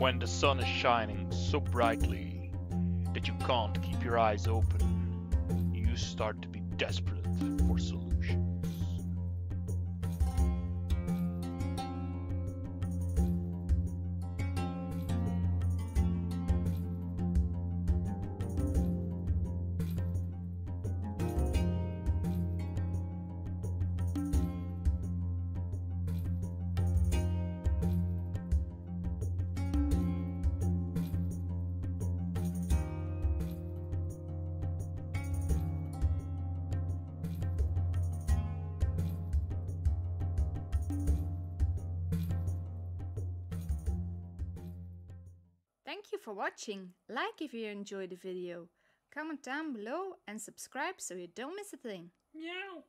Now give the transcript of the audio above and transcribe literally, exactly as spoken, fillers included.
when the sun is shining so brightly that you can't keep your eyes open, you start to be desperate for solutions. Thank you for watching. Like if you enjoyed the video, comment down below and subscribe so you don't miss a thing. Meow.